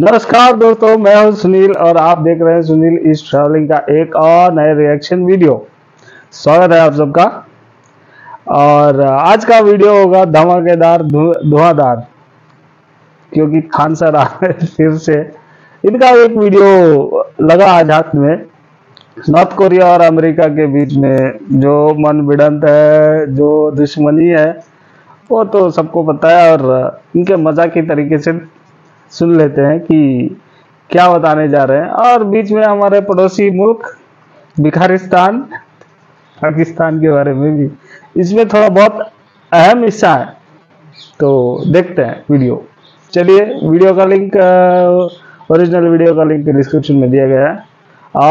नमस्कार दोस्तों, मैं हूं सुनील और आप देख रहे हैं सुनील इसराइल का एक और नए रिएक्शन वीडियो। स्वागत है आप सबका। और आज का वीडियो होगा धमाकेदार, धुआंधार, क्योंकि खान सर आ रहे फिर से। इनका एक वीडियो लगा आज हाथ में, नॉर्थ कोरिया और अमेरिका के बीच में जो मन भिड़ंत है, जो दुश्मनी है, वो तो सबको पता है। और इनके मजाकी तरीके से सुन लेते हैं कि क्या बताने जा रहे हैं। और बीच में हमारे पड़ोसी मुल्क भिखारिस्तान, पाकिस्तान के बारे में भी इसमें थोड़ा बहुत अहम हिस्सा है, तो देखते हैं वीडियो। चलिए, वीडियो का लिंक, ओरिजिनल वीडियो का लिंक डिस्क्रिप्शन में दिया गया है।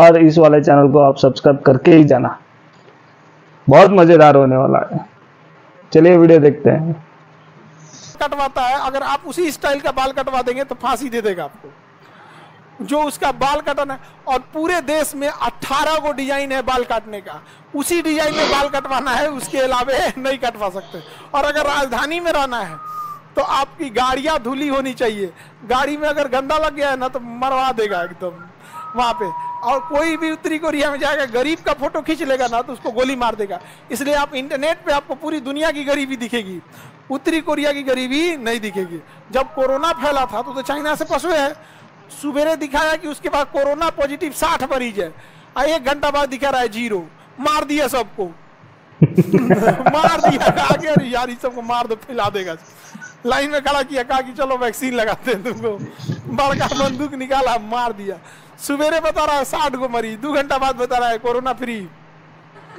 और इस वाले चैनल को आप सब्सक्राइब करके ही जाना, बहुत मज़ेदार होने वाला है। चलिए वीडियो देखते हैं। कटवाता है, अगर आप उसी स्टाइल का बाल कटवा देंगे तो फांसी दे देगा आपको। जो उसका बाल कटना है, और पूरे देश में 18 को डिजाइन है बाल काटने का, उसी डिजाइन में बाल कटवाना है, उसके अलावे नहीं कटवा सकते। और अगर राजधानी में रहना है तो आपकी गाड़ियां धुली होनी चाहिए। गाड़ी में अगर गंदा लग गया है ना तो मरवा देगा एकदम वहां पे। और कोई भी उत्तरी कोरिया में जाएगा, गरीब का फोटो खींच लेगा ना तो उसको गोली मार देगा। इसलिए आप इंटरनेट पे आपको पूरी दुनिया की गरीबी दिखेगी, उत्तरी कोरिया की गरीबी नहीं दिखेगी। जब कोरोना फैला था तो चाइना से पसवे है, सुबेरे दिखाया कि उसके बाद कोरोना पॉजिटिव 60 मरीज है, और 1 घंटा बाद दिखा रहा है 0। मार दिया सबको मार दिया, कहा कि यार इस सबको मार दो, फैला देगा। लाइन में खड़ा किया, कहा कि चलो वैक्सीन लगाते हैं तुमको। बड़का बंदूक निकाला, मार दिया। सुबेरे बता रहा है 60 को मरीज, 2 घंटा बाद बता रहा है कोरोना फ्री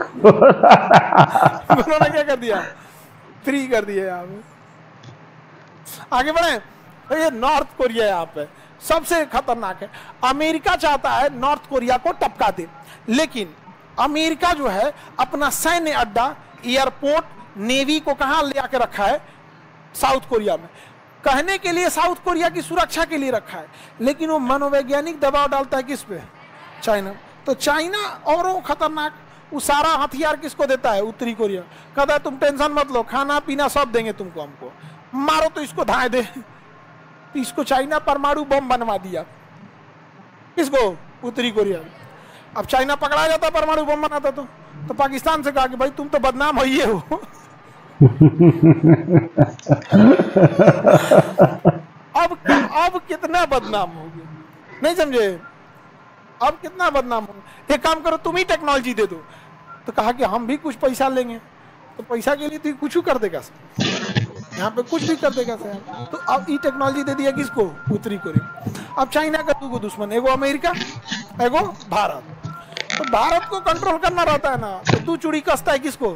उन्होंने क्या कर दिया, फ्री कर दिया। यहाँ पे आगे बढ़े तो ये नॉर्थ कोरिया यहाँ पे सबसे खतरनाक है। अमेरिका चाहता है नॉर्थ कोरिया को टपका दे, लेकिन अमेरिका जो है अपना सैन्य अड्डा, एयरपोर्ट, नेवी को कहाँ ले आके रखा है, साउथ कोरिया में। कहने के लिए साउथ कोरिया की सुरक्षा के लिए रखा है, लेकिन वो मनोवैज्ञानिक दबाव डालता है किस पे, चाइना। तो चाइना और वो खतरनाक, वो सारा हथियार किसको देता है, उत्तरी कोरिया। कहता है तुम टेंशन मत लो, खाना पीना सब देंगे तुमको, हमको मारो तो इसको धाए दे। तो इसको चाइना परमाणु बम बनवा दिया, इसको उत्तरी कोरिया। अब चाइना पकड़ा जाता परमाणु बम बनाता तो पाकिस्तान से कहा कि भाई तुम तो बदनाम हो ही हो अब कितना बदनाम हो गया, नहीं समझे, अब कितना बदनाम हो। एक काम करो, तुम ही टेक्नोलॉजी दे दो। तो कहा कि हम भी कुछ पैसा लेंगे, तो पैसा के लिए तो कुछ कर देगा सर, यहाँ पे कुछ भी कर देगा सर। तो अब ये टेक्नोलॉजी दे दिया किसको, उत्तरी कोरिया। अब चाइना का 2 दुश्मन, एगो अमेरिका, एगो भारत। तो भारत को कंट्रोल करना रहता है ना, तो 2 चूड़ी कसता है किसको,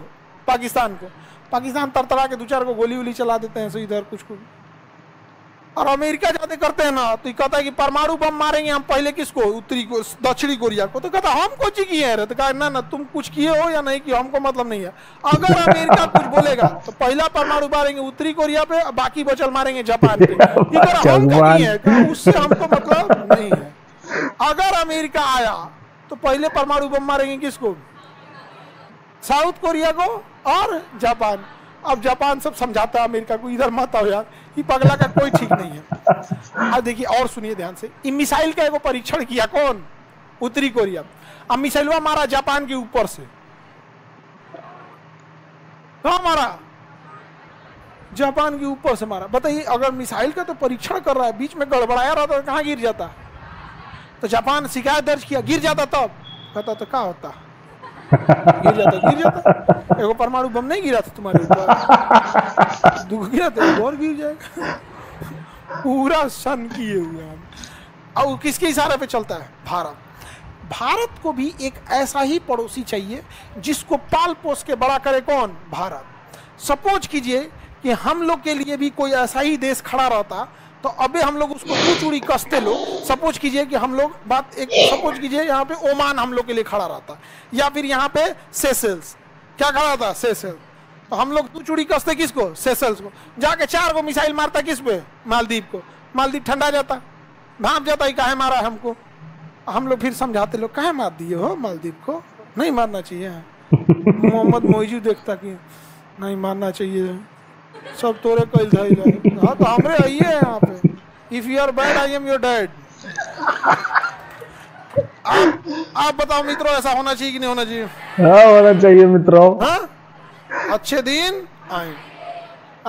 पाकिस्तान को। पाकिस्तान तरतरा के 2-4 को गोली उली चला देते हैं, सो इधर कुछ को। और अमेरिका जाते करते हैं ना तो कहता है कि परमाणु बम मारेंगे हम पहले किसको, उत्तरी को, दक्षिणी कोरिया को। तो कहता हम कुछ किए हैं, तो कहा ना ना तुम कुछ किए हो या नहीं किए हमको मतलब नहीं है। अगर अमेरिका कुछ बोलेगा तो पहला परमाणु मारेंगे उत्तरी कोरिया पे, बाकी बचल मारेंगे जापान पे। इधर हम नहीं है, उससे हमको मतलब नहीं है। अगर अमेरिका आया तो पहले परमाणु बम मारेंगे किसको, साउथ कोरिया को और जापान। अब जापान सब समझाता है अमेरिका को, इधर मत आओ यार, ये पगला का कोई ठीक नहीं है। अब देखिए और सुनिए ध्यान से, इन मिसाइल का एगो परीक्षण किया कौन, उत्तरी कोरिया। अब मिसाइलवा मारा जापान के ऊपर से, हाँ मारा जापान के ऊपर से मारा। बताइए, अगर मिसाइल का तो परीक्षण कर रहा है, बीच में गड़बड़ाया रहा था, कहाँ गिर जाता। तो जापान शिकायत दर्ज किया, गिर जाता तब कहता तो क्या होता, गिर जाता। एगो परमाणु बम नहीं गिरा था तुम्हारे ऊपर, 2 गिरा था, और गिर जाएगा। पूरा सन किए हुए हैं। और किसके इशारे पे चलता है, भारत। भारत को भी एक ऐसा ही पड़ोसी चाहिए जिसको पाल पोस के बड़ा करे कौन, भारत। सपोज कीजिए कि हम लोग के लिए भी कोई ऐसा ही देश खड़ा रहता तो अबे हम लोग उसको 2 चूड़ी कसते लोग। सपोज कीजिए कि हम लोग बात एक, सपोज कीजिए यहाँ पे ओमान हम लोग के लिए खड़ा रहता, या फिर यहाँ पे सेसेल्स क्या खड़ा रहता, सेसेल्स। तो हम लोग 2 चूड़ी कसते किसको, सेसेल्स को। जाके 4 को मिसाइल मारता किस पे, मालदीव को। मालदीव ठंडा जाता, भाप जाता, काहे मारा है हमको। हम लोग फिर समझाते लोग, काहे मार दिए हो मालदीव को, नहीं मारना चाहिए। मोहम्मद मोइजू देखता कि नहीं मारना चाहिए, सब तोरे कल, हाँ तो हमरे आइए यहाँ पे, if you are bad I am your dad. आप बताओ मित्रों, ऐसा होना चाहिए कि नहीं होना चाहिए? हाँ होना चाहिए मित्रों। हाँ अच्छे दिन आए,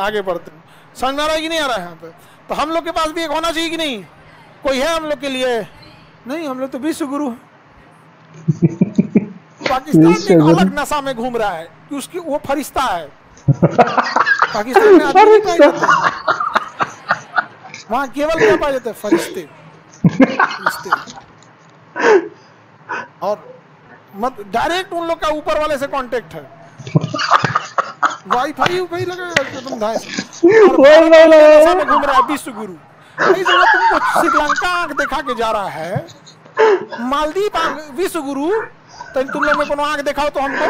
आगे बढ़ते हैं। समझ में आ रहा है कि नहीं आ रहा है? यहाँ पे तो हम लोग के पास भी एक होना चाहिए कि नहीं? कोई है हम लोग के लिए? नहीं, हम लोग तो विश्व गुरु है। पाकिस्तान में अलग नशा में घूम रहा है कि उसकी वो फरिश्ता है। पाकिस्तान में आदमी वहाँ केवल क्या पाए जाते हैं? फरिश्ते, और मत डायरेक्ट उन लोग का ऊपर वाले से कांटेक्ट है। वाईफाई वाईफाई लगा घूम रहा है विश्व गुरु। तुमको श्रीलंका आंख दिखा के जा रहा है, मालदीव आंख विश्व गुरु। तो तुम लोग में कोनो आंख दिखाओ तो हमको।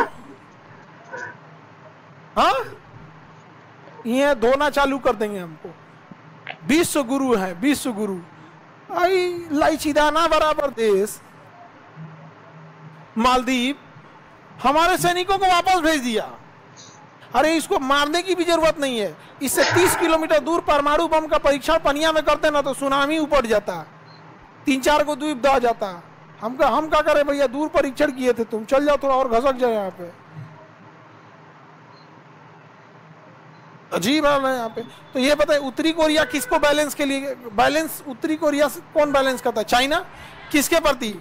हाँ ये धोना चालू कर देंगे हमको। विश्व गुरु है, विश्व गुरु। आई लाइचिदाना बराबर देश मालदीव हमारे सैनिकों को वापस भेज दिया। अरे इसको मारने की भी जरूरत नहीं है, इससे 30 किलोमीटर दूर परमाणु बम का परीक्षण पनिया में करते ना तो सुनामी उपट जाता, 3-4 को द्वीप दह जाता। हम क्या करें भैया, दूर परीक्षण किए थे, तुम चल जाओ थोड़ा और घसक जाओ। यहाँ पे अजीब हाल है। यहाँ पे तो ये बताए उत्तरी कोरिया किसको बैलेंस के लिए, बैलेंस उत्तरी कोरिया से कौन बैलेंस करता है? चाइना। किसके प्रति?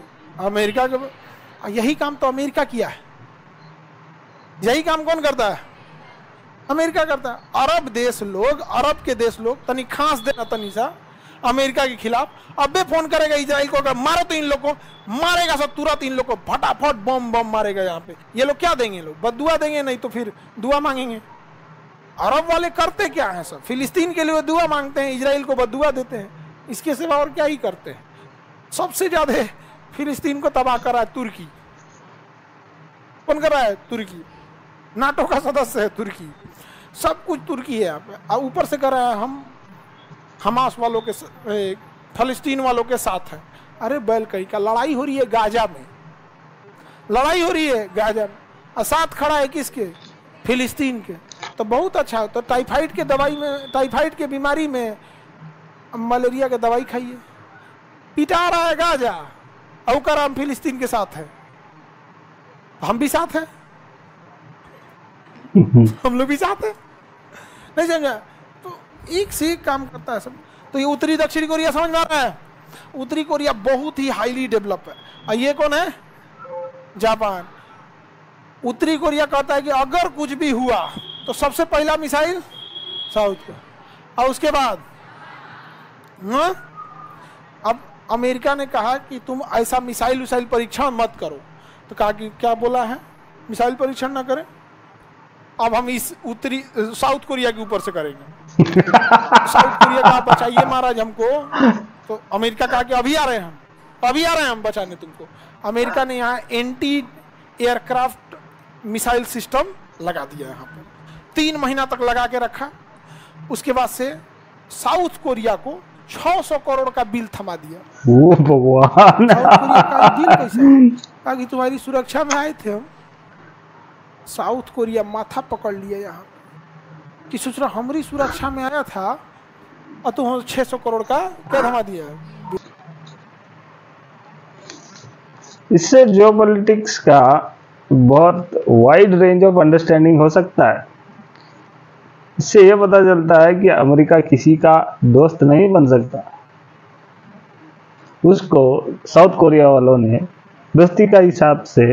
अमेरिका के। यही काम तो अमेरिका किया है, यही काम कौन करता है? अमेरिका करता है। अरब देश लोग, अरब के देश लोग तनी खांस देना तनी सा अमेरिका के खिलाफ। अब वे फोन करेगा इसराइल को, मारो तो इन लोग को मारेगा सब तुरंत, इन लोग को फटाफट बम मारेगा। यहाँ पे ये लोग क्या देंगे? लोग बद्दुआ देंगे, नहीं तो फिर दुआ मांगेंगे। अरब वाले करते क्या है सब? फिलिस्तीन के लिए दुआ मांगते हैं, इसराइल को बद्दुआ देते हैं, इसके सिवा और क्या ही करते हैं। सबसे ज्यादा फिलिस्तीन को तबाह कर रहा है तुर्की। कौन कर रहा है? तुर्की। नाटो का सदस्य है तुर्की, सब कुछ तुर्की है। यहाँ पे और ऊपर से कर रहा है हम हमास वालों के, फिलिस्तीन वालों के साथ है। अरे बैल कहीं का लड़ाई हो रही है गाजा में, लड़ाई हो रही है गाजा में, और साथ खड़ा है किसके? फिलिस्तीन के। तो बहुत अच्छा होता है। टाइफाइड के दवाई में, टाइफाइड के बीमारी में मलेरिया की दवाई खाइए। पिटा रहा है गाजा और कर हम फिलिस्तीन के साथ है, हम भी साथ हैं, हम लोग भी साथ हैं। नहीं समझा? तो एक से एक काम करता है सब। तो ये उत्तरी दक्षिण कोरिया समझ में आ रहा है। उत्तरी कोरिया बहुत ही हाईली डेवलप है। और ये कौन है? जापान। उत्तरी कोरिया कहता है कि अगर कुछ भी हुआ तो सबसे पहला मिसाइल साउथ को, और उसके बाद न? अब अमेरिका ने कहा कि तुम ऐसा मिसाइल उसाइल परीक्षण मत करो। तो कहा कि क्या बोला है? मिसाइल परीक्षण ना करें, अब हम इस उत्तरी साउथ कोरिया के ऊपर से करेंगे। साउथ कोरिया का बचाइए महाराज हमको। तो अमेरिका कहा कि अभी आ रहे हैं हम, अभी आ रहे हैं हम बचाने तुमको। अमेरिका ने यहाँ एंटी एयरक्राफ्ट मिसाइल सिस्टम लगा दिया। यहाँ पर 3 महीना तक लगा के रखा। उसके बाद से साउथ कोरिया को 600 करोड़ का बिल थमा दिया। वो भगवान ताकि तुम्हारी सुरक्षा में आए थे हम। साउथ कोरिया माथा पकड़ लिया यहाँ कि सोच रहा हमारी सुरक्षा में आया था और तुम 600 करोड़ का क्या थमा दिया। इससे जियो पॉलिटिक्स का बहुत वाइड रेंज ऑफ अंडरस्टैंडिंग हो सकता है। इससे यह पता चलता है कि अमेरिका किसी का दोस्त नहीं बन सकता। उसको साउथ कोरिया वालों ने दोस्ती का हिसाब से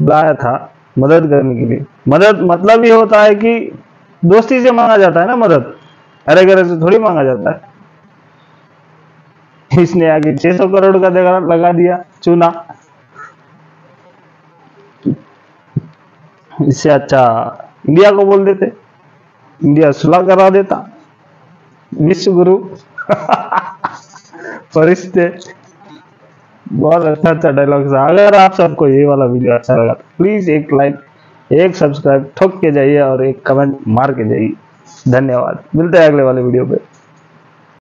बुलाया था मदद करने के लिए। मदद मतलब ये होता है कि दोस्ती से मांगा जाता है ना मदद, अरे गरे से थोड़ी मांगा जाता है। इसने आगे 600 करोड़ का लगा दिया चूना। इससे अच्छा इंडिया को बोल देते, इंडिया सुलह करा देता। विश्व गुरु फरिश्ते। बहुत अच्छा डायलॉग था। अगर आप सबको ये वाला वीडियो अच्छा लगा प्लीज एक लाइक, एक सब्सक्राइब ठोक के जाइए और एक कमेंट मार के जाइए। धन्यवाद, मिलते हैं अगले वाले वीडियो पे।